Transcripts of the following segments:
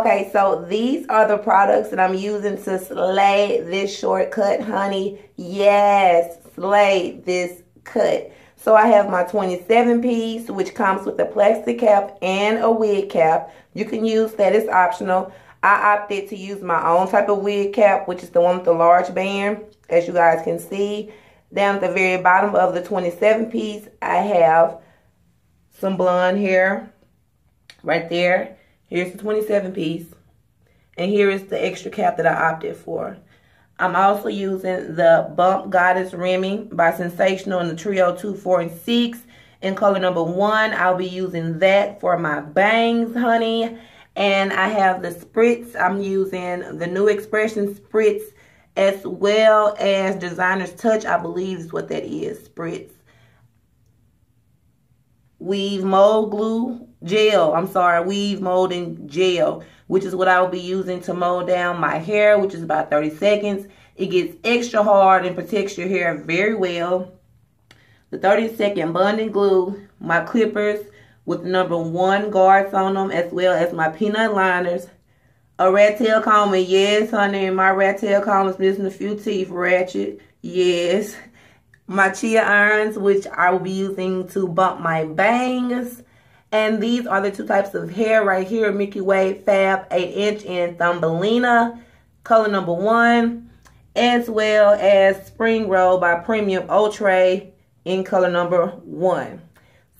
Okay, so these are the products that I'm using to slay this shortcut, honey. Yes, slay this cut. So I have my 27 piece, which comes with a plastic cap and a wig cap. You can use that, it's optional. I opted to use my own type of wig cap, which is the one with the large band, as you guys can see. Down at the very bottom of the 27 piece, I have some blonde hair right there. Here's the 27 piece, and here is the extra cap that I opted for. I'm also using the Bump Goddess Remy by Sensational in the Trio 2, 4, and 6 in color number 1. I'll be using that for my bangs, honey. And I have the Spritz. I'm using the New Expression Spritz as well as Designer's Touch, I believe is what that is, Spritz. Weave Mold Glue Gel, I'm sorry, Weave Molding Gel, which is what I will be using to mold down my hair, which is about 30 seconds. It gets extra hard and protects your hair very well. The 30-second bonding glue, my clippers with number 1 guards on them, as well as my peanut liners. A rat tail comb, yes, honey, my rat tail comb is missing a few teeth, ratchet, yes. My chia irons, which I will be using to bump my bangs. And these are the two types of hair right here, Mickey Wade Fab 8-inch and Thumbelina, color number 1, as well as Spring Roll by Premium Outre in color number 1.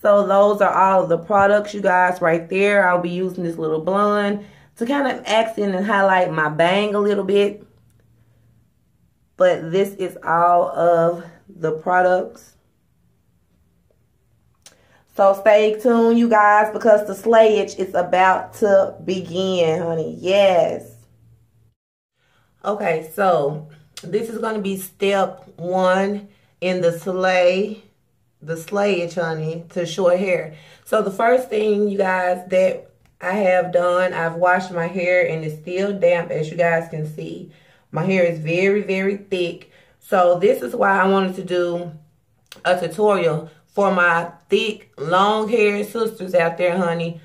So those are all of the products, you guys, right there. I'll be using this little blonde to kind of accent and highlight my bang a little bit. But this is all of the products. So stay tuned, you guys, because the slayage is about to begin, honey. Yes. Okay, so this is going to be step 1 in the slayage, honey, to short hair. So the first thing, you guys, that I have done, I've washed my hair and it's still damp, as you guys can see. My hair is very, very thick. So this is why I wanted to do a tutorial for my thick, long-haired sisters out there, honey.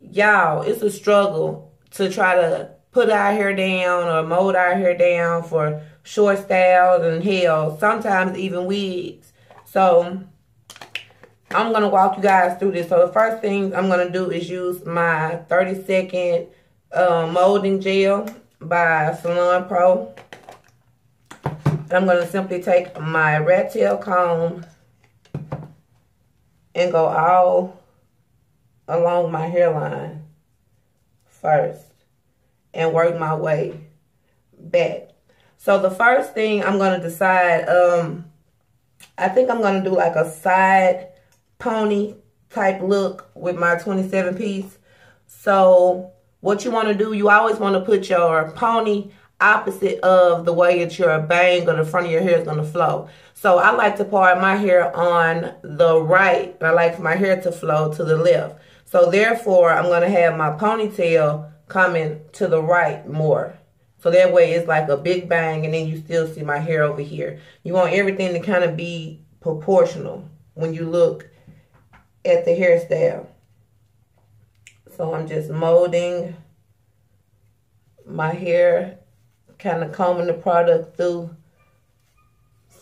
Y'all, it's a struggle to try to put our hair down or mold our hair down for short styles and hell, sometimes even wigs. So I'm going to walk you guys through this. So the first thing I'm going to do is use my 30-second molding gel by Salon Pro. I'm going to simply take my rat tail comb and go all along my hairline first and work my way back. So the first thing I'm gonna decide, I think I'm gonna do like a side pony type look with my 27 piece. So what you wanna do, you always wanna put your pony opposite of the way that your bang or the front of your hair is going to flow. So I like to part my hair on the right. I like my hair to flow to the left. So therefore, I'm going to have my ponytail coming to the right more. So that way it's like a big bang and then you still see my hair over here. You want everything to kind of be proportional when you look at the hairstyle. So I'm just molding my hair, kind of combing the product through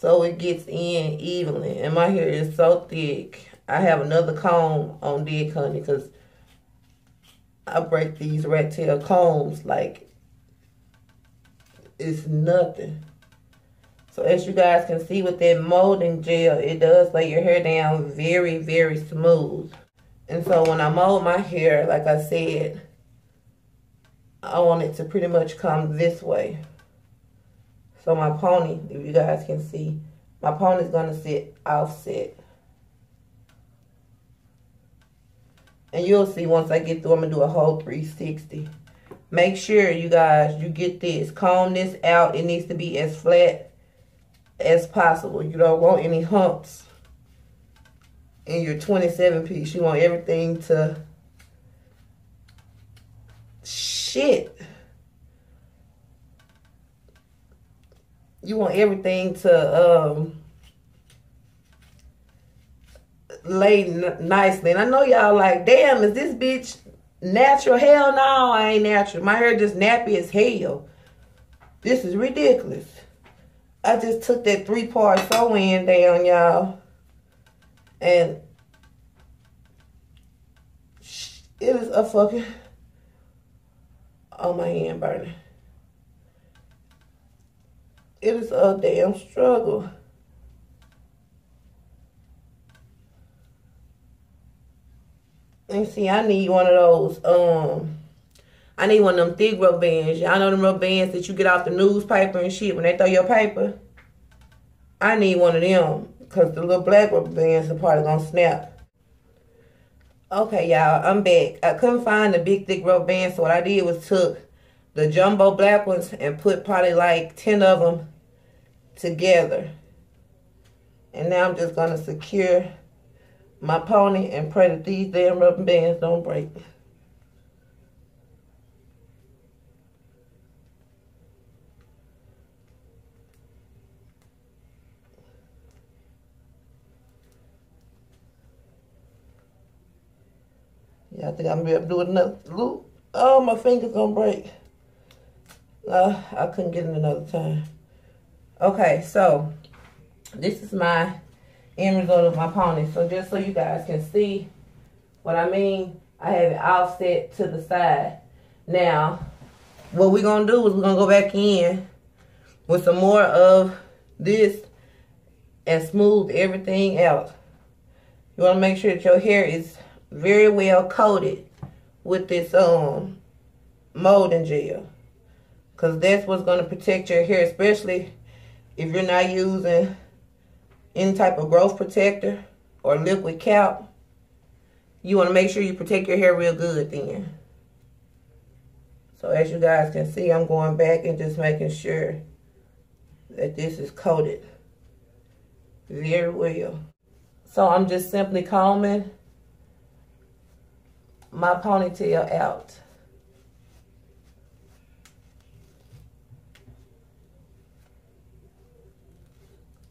so it gets in evenly. And my hair is so thick. I have another comb on deck, honey, because I break these rat tail combs like it's nothing. So as you guys can see with that molding gel, it does lay your hair down very, very smooth. And so when I mold my hair, like I said, I want it to pretty much come this way. So my pony, if you guys can see, my pony's gonna sit offset. And you'll see once I get through, I'm gonna do a whole 360. Make sure, you guys, you get this. Comb this out. It needs to be as flat as possible. You don't want any humps in your 27 piece. You want everything to shit. You want everything to lay nicely. And I know y'all like, damn, is this bitch Natural? Hell no, I ain't natural. My hair just nappy as hell. This is ridiculous. I just took that 3-part sew-in down, y'all. And it is a fucking... Oh, my hand burning. It is a damn struggle. And see, I need one of those, I need one of them thick rubber bands. Y'all know them rubber bands that you get off the newspaper and shit when they throw your paper? I need one of them, because the little black rubber bands are probably going to snap. Okay, y'all, I'm back. I couldn't find the big thick rubber band, so what I did was took the jumbo black ones and put probably like 10 of them together. And now I'm just going to secure my pony and pray that these damn rubber bands don't break. Yeah, I think I'm gonna be able to do another loop. Oh, my finger's gonna break. I couldn't get it another time. Okay, so this is my end result of my pony. So just so you guys can see what I mean, I have it offset to the side. Now, what we're going to do is we're going to go back in with some more of this and smooth everything out. You want to make sure that your hair is very well coated with this molding gel, because that's what's going to protect your hair, especially if you're not using any type of growth protector or liquid cap. You want to make sure you protect your hair real good then. So as you guys can see, I'm going back and just making sure that this is coated very well. So I'm just simply combing my ponytail out.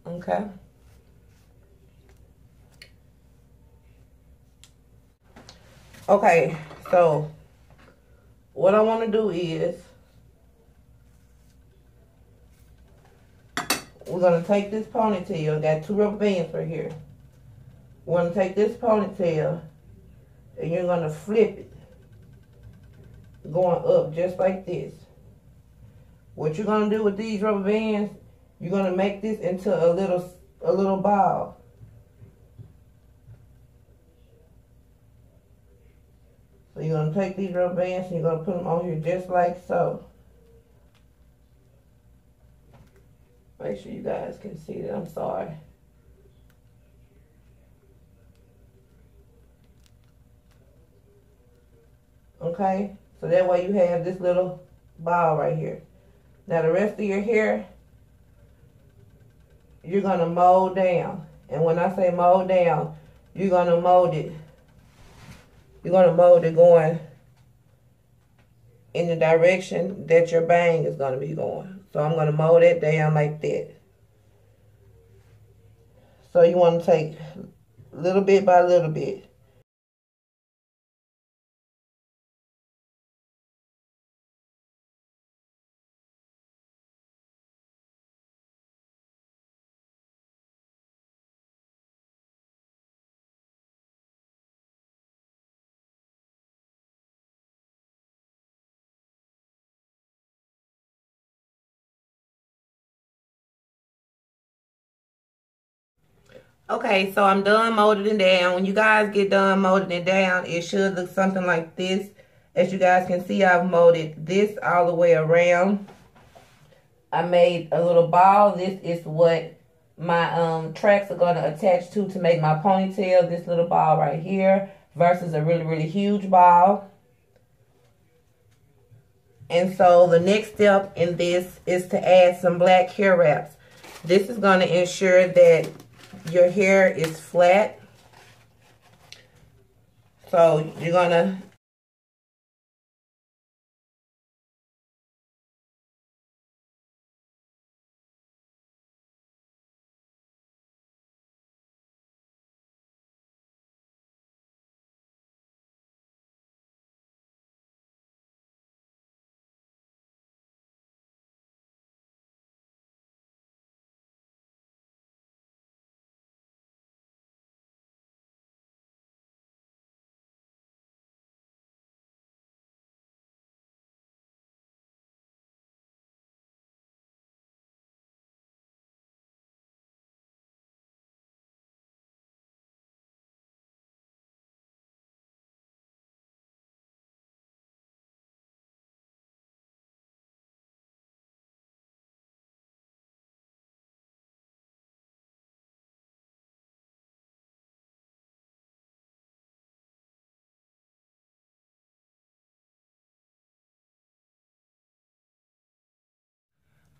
Okay. Okay, so what I want to do is we're going to take this ponytail. Got 2 rubber bands right here. We're going to take this ponytail and you're going to flip it going up just like this. What you're going to do with these rubber bands, you're going to make this into a little ball. So you're going to take these rubber bands and you're going to put them on here just like so. Make sure you guys can see that. I'm sorry. Okay? So that way you have this little ball right here. Now the rest of your hair, you're going to mold down. And when I say mold down, you're going to mold it. You're going to mold it going in the direction that your bang is going to be going. So I'm going to mold it down like that. So you want to take little bit by little bit. Okay, so I'm done molding it down. When you guys get done molding it down, it should look something like this. As you guys can see, I've molded this all the way around. I made a little ball. This is what my tracks are going to attach to make my ponytail. This little ball right here versus a really, really huge ball. And so the next step in this is to add some black hair wraps. This is going to ensure that your hair is flat. So you're gonna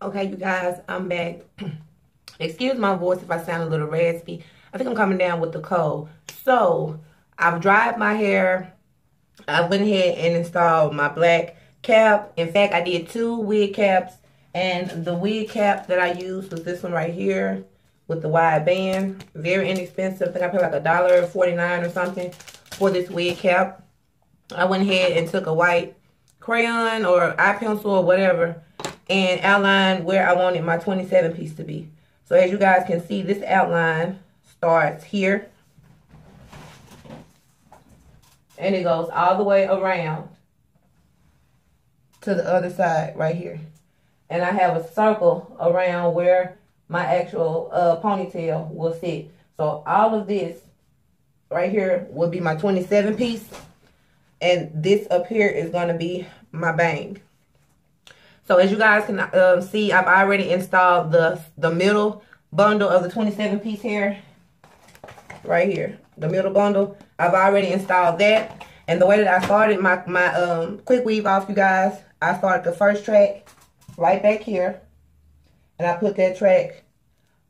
Okay, you guys, I'm back. Excuse my voice if I sound a little raspy. I think I'm coming down with the cold. So, I've dried my hair. I went ahead and installed my black cap. In fact, I did 2 wig caps. And the wig cap that I used was this one right here with the wide band. Very inexpensive. I think I paid like $1.49 or something for this wig cap. I went ahead and took a white crayon or eye pencil or whatever and outlined where I wanted my 27 piece to be. So as you guys can see, this outline starts here. And it goes all the way around to the other side right here. And I have a circle around where my actual ponytail will sit. So all of this right here will be my 27 piece. And this up here is going to be my bang. So as you guys can see, I've already installed the middle bundle of the 27 piece hair. Right here. The middle bundle. I've already installed that. And the way that I started my quick weave off, you guys, I started the first track right back here. And I put that track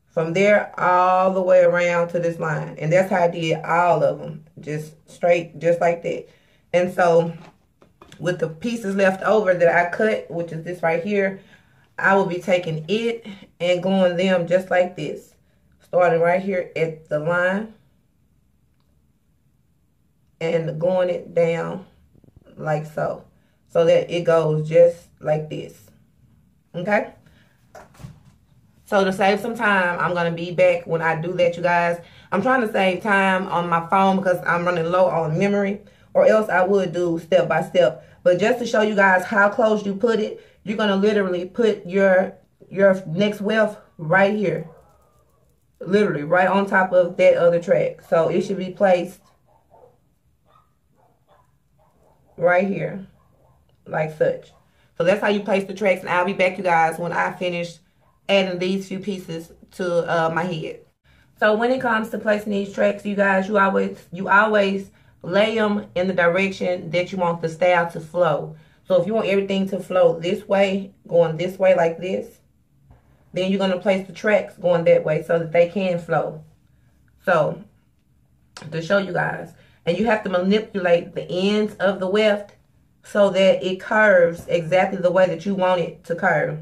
from there all the way around to this line. And that's how I did all of them. Just straight, just like that. And so, with the pieces left over that I cut, which is this right here, I will be taking it and gluing them just like this. Starting right here at the line. And gluing it down like so. So that it goes just like this. Okay? So to save some time, I'm going to be back when I do that, you guys. I'm trying to save time on my phone because I'm running low on memory. Or else I would do step by step. But just to show you guys how close you put it, you're going to literally put your next weft right here. Literally right on top of that other track. So it should be placed right here. Like such. So that's how you place the tracks. And I'll be back, you guys, when I finish adding these few pieces to my head. So when it comes to placing these tracks, you guys, you always lay them in the direction that you want the style to flow. So if you want everything to flow this way, going this way like this, then you're going to place the tracks going that way so that they can flow. So, to show you guys. And you have to manipulate the ends of the weft so that it curves exactly the way that you want it to curve.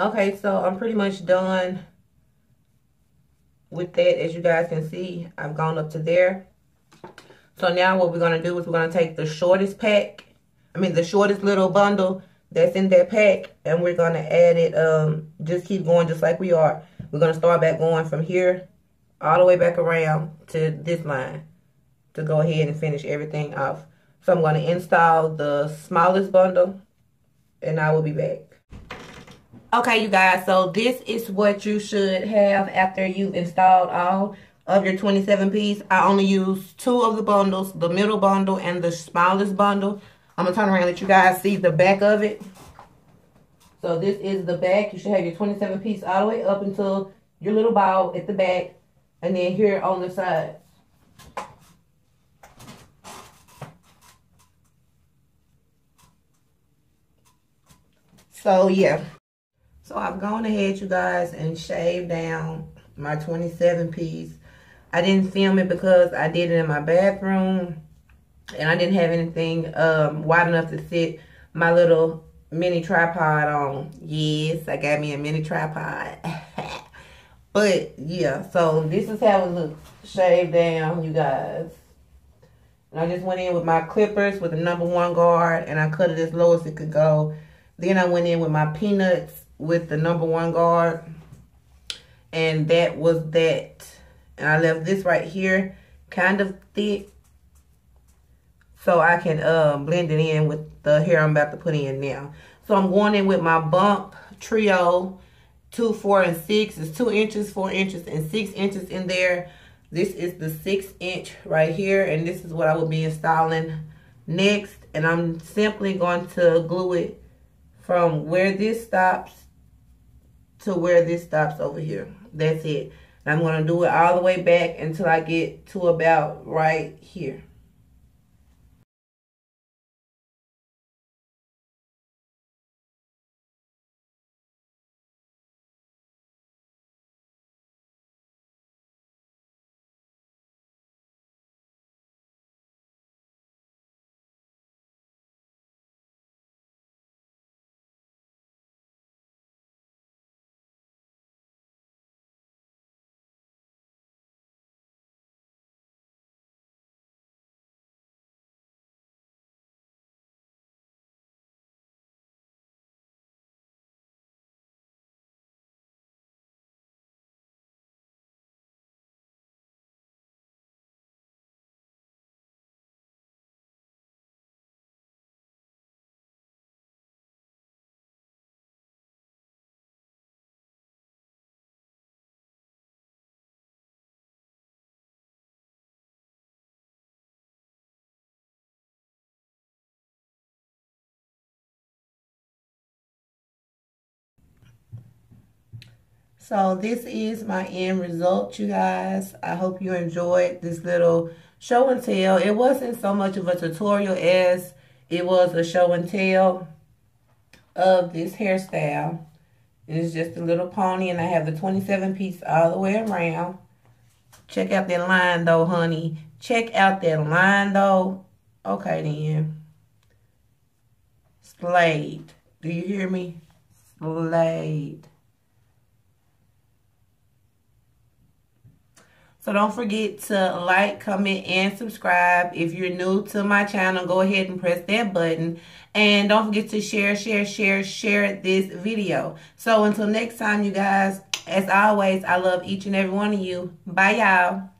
Okay, so I'm pretty much done with that. As you guys can see, I've gone up to there. So now what we're going to do is we're going to take the shortest pack, the shortest little bundle that's in that pack, and we're going to add it, just keep going just like we are. We're going to start back going from here all the way back around to this line to go ahead and finish everything off. So I'm going to install the smallest bundle, and I will be back. Okay, you guys, so this is what you should have after you've installed all of your 27 piece. I only used 2 of the bundles, the middle bundle and the smallest bundle. I'm going to turn around and let you guys see the back of it. So this is the back. You should have your 27 piece all the way up until your little ball at the back. And then here on the sides. So, yeah. So I've gone ahead, you guys, and shaved down my 27 piece. I didn't film it because I did it in my bathroom. And I didn't have anything wide enough to sit my little mini tripod on. Yes, I got me a mini tripod. But yeah, so this is how it looks. Shaved down, you guys. And I just went in with my clippers with the #1 guard, and I cut it as low as it could go. Then I went in with my peanuts with the #1 guard, and that was that. And I left this right here kind of thick so I can blend it in with the hair I'm about to put in now. So I'm going in with my Bump Trio 2, 4, and 6. It's 2 inches, 4 inches, and 6 inches in there. This is the 6-inch right here, and this is what I will be installing next. And I'm simply going to glue it from where this stops to where this stops over here. That's it. And I'm going to do it all the way back until I get to about right here. So this is my end result, you guys. I hope you enjoyed this little show and tell. It wasn't so much of a tutorial as it was a show and tell of this hairstyle. It's just a little pony, and I have the 27 piece all the way around. Check out that line though, honey. Check out that line though. Okay then. Slayed. Do you hear me? Slayed. So don't forget to like, comment, and subscribe. If you're new to my channel, go ahead and press that button. And don't forget to share this video. So until next time, you guys, as always, I love each and every one of you. Bye, y'all.